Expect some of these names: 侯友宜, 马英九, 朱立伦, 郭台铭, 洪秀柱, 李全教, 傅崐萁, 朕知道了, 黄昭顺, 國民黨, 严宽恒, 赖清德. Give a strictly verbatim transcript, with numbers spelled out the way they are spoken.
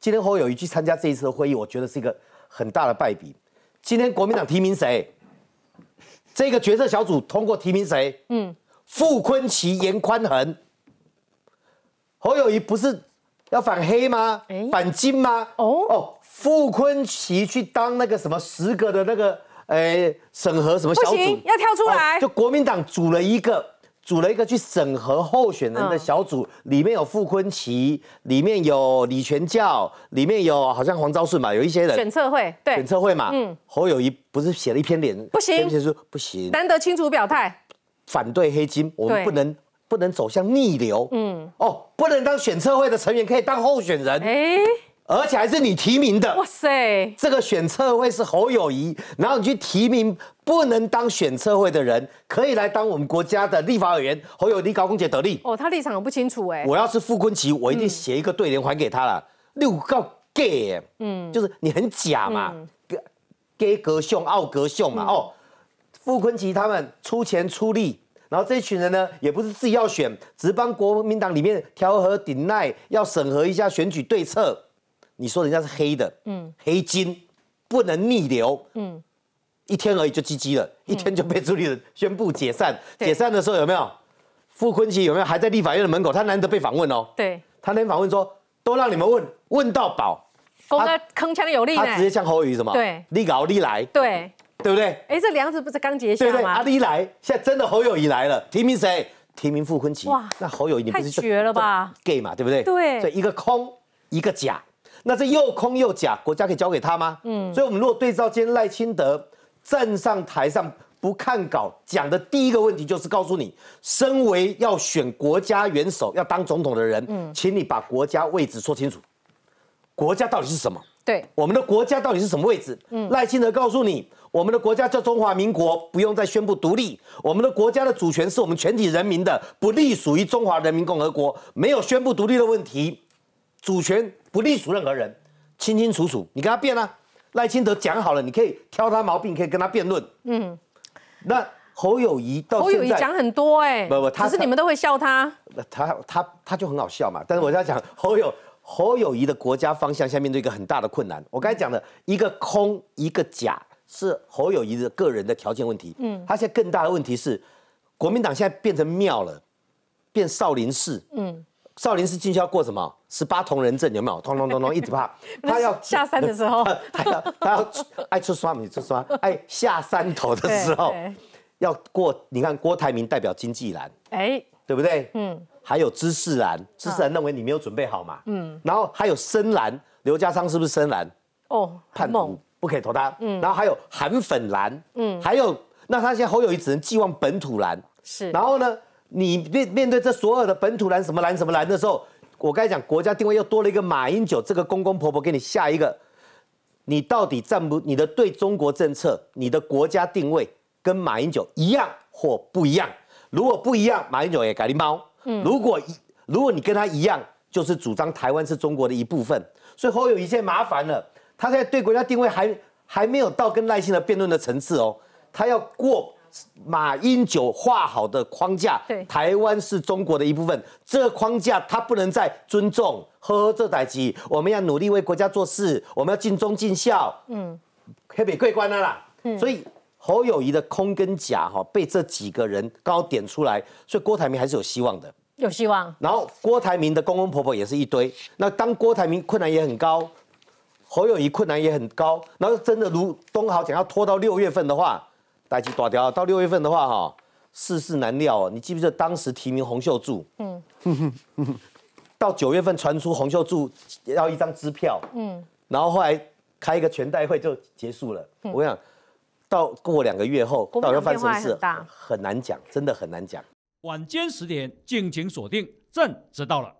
今天侯友宜去参加这一次的会议，我觉得是一个很大的败笔。今天国民党提名谁？这个决策小组通过提名谁？嗯，傅崐萁、严宽恒。侯友宜不是要反黑吗？欸、反金吗？哦哦，傅崐萁去当那个什么十个的那个诶审、欸、核什么小组，不行，要跳出来。哦、就国民党组了一个。 组了一个去审核候选人的小组，嗯、里面有傅崐萁，里面有李全教，里面有好像黄昭顺嘛，有一些人选测会，对，选测会嘛，嗯，侯友宜不是写了一篇脸，不行，写说不行，难得清楚表态，反对黑金，我们不能不能走向逆流，嗯，哦，不能当选测会的成员可以当候选人，哎、欸，而且还是你提名的，哇塞，这个选测会是侯友宜，然后你去提名。 不能当选测会的人，可以来当我们国家的立法委员。侯友宜高公杰得力哦，他立场不清楚哎。我要是傅崐萁，我一定写一个对联还给他啦。六告 gay， 嗯，就是你很假嘛 ，gay 格凶傲格凶嘛。哦，傅崐萁他们出钱出力，然后这群人呢，也不是自己要选，只帮国民党里面调和顶赖，要审核一下选举对策。你说人家是黑的，嗯，黑金不能逆流，嗯。 一天而已就 G G 了，一天就被朱立伦宣布解散。嗯、解散的时候有没有傅崐萁有没有还在立法院的门口？他难得被访问哦。对，他那天访问说都让你们问问到饱，公开铿锵有力。他直接向侯友宜什么？对，你搞你来。对，对不对？哎、欸，这梁子不是刚结下吗？ 对, 對，阿、啊、你来，现在真的侯友宜来了，提名谁？提名傅崐萁。哇，那侯友宜你不是绝了吧 ？gay 嘛，对不对？对，所以一个空，一个假，那这又空又假，国家可以交给他吗？嗯，所以我们如果对照今天赖清德。 站上台上不看稿，讲的第一个问题就是告诉你，身为要选国家元首、要当总统的人，嗯，请你把国家位置说清楚，国家到底是什么？对，我们的国家到底是什么位置？嗯，赖清德告诉你，我们的国家叫中华民国，不用再宣布独立，我们的国家的主权是我们全体人民的，不隶属于中华人民共和国，没有宣布独立的问题，主权不隶属任何人，清清楚楚，你跟他辩啊。 赖清德讲好了，你可以挑他毛病，可以跟他辩论。嗯，那侯友宜到现在，侯友宜讲很多哎、欸，不不，他可是你们都会笑他。他他他就很好笑嘛。但是我要讲侯友侯友宜的国家方向，现在面对一个很大的困难。我刚才讲的一个空一个假，是侯友宜的个人的条件问题。嗯，他现在更大的问题是，国民党现在变成庙了，变少林寺。嗯。 少林寺进修过什么？十八铜人阵有没有？通通通通一直怕。他要下山的时候，他要他要爱出刷，你出刷，爱下山头的时候要过。你看郭台铭代表经济栏，哎，对不对？嗯。还有知识栏，知识栏认为你没有准备好嘛？嗯。然后还有深蓝，刘家昌是不是深蓝？哦，叛徒不可以投他。嗯。然后还有韩粉蓝，嗯，还有那他现在侯友宜只能寄望本土蓝。是。然后呢？ 你面面对这所有的本土蓝什么蓝什么蓝的时候，我刚才讲国家定位又多了一个马英九这个公公婆婆给你下一个，你到底站不？你的对中国政策，你的国家定位跟马英九一样或不一样？如果不一样，马英九也改你猫。嗯，如果如果你跟他一样，就是主张台湾是中国的一部分。所以侯友宜现在麻烦了，他现在对国家定位还还没有到跟赖清德辩论的层次哦，他要过。 马英九画好的框架，台湾是中国的一部分。这个框架他不能再尊重，呵呵，这代志我们要努力为国家做事，我们要尽忠尽孝。嗯，黑北桂冠了啦。嗯、所以侯友宜的空跟假哈、哦，被这几个人刚好点出来，所以郭台铭还是有希望的，有希望。然后郭台铭的公公婆婆也是一堆。那当郭台铭困难也很高，侯友宜困难也很高。然后真的如东豪讲要拖到六月份的话。 代誌大條到六月份的话，哈，世事难料哦。你记不记得当时提名洪秀柱？嗯，到九月份传出洪秀柱要一张支票，嗯，然后后来开一个全代会就结束了。嗯、我想，到过两个月后，到底发生什么事，很难讲，真的很难讲。晚间十点，敬请锁定《朕知道了》。